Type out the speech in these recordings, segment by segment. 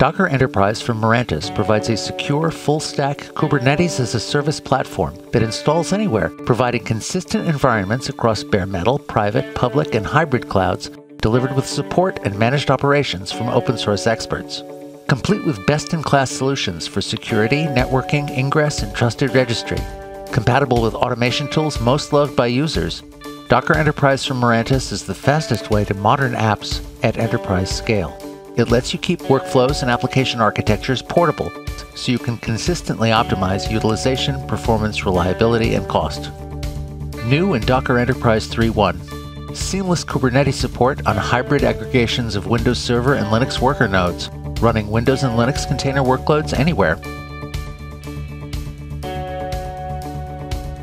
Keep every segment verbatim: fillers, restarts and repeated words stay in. Docker Enterprise from Mirantis provides a secure, full-stack Kubernetes as a service platform that installs anywhere, providing consistent environments across bare metal, private, public, and hybrid clouds, delivered with support and managed operations from open-source experts. Complete with best-in-class solutions for security, networking, ingress, and trusted registry. Compatible with automation tools most loved by users, Docker Enterprise from Mirantis is the fastest way to modern apps at enterprise scale. It lets you keep workflows and application architectures portable, so you can consistently optimize utilization, performance, reliability, and cost. New in Docker Enterprise three point one, seamless Kubernetes support on hybrid aggregations of Windows Server and Linux worker nodes, running Windows and Linux container workloads anywhere.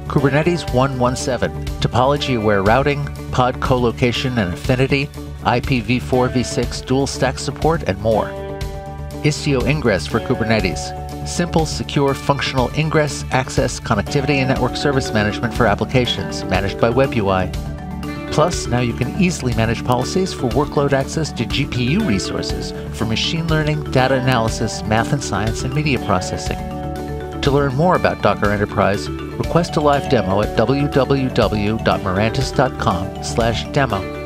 Kubernetes one point one point seven, topology-aware routing, pod co-location and affinity, I P v four v six dual-stack support, and more. Istio Ingress for Kubernetes, simple, secure, functional ingress, access, connectivity, and network service management for applications, managed by WebUI. Plus, now you can easily manage policies for workload access to G P U resources for machine learning, data analysis, math and science, and media processing. To learn more about Docker Enterprise, request a live demo at w w w dot mirantis dot com slash demo.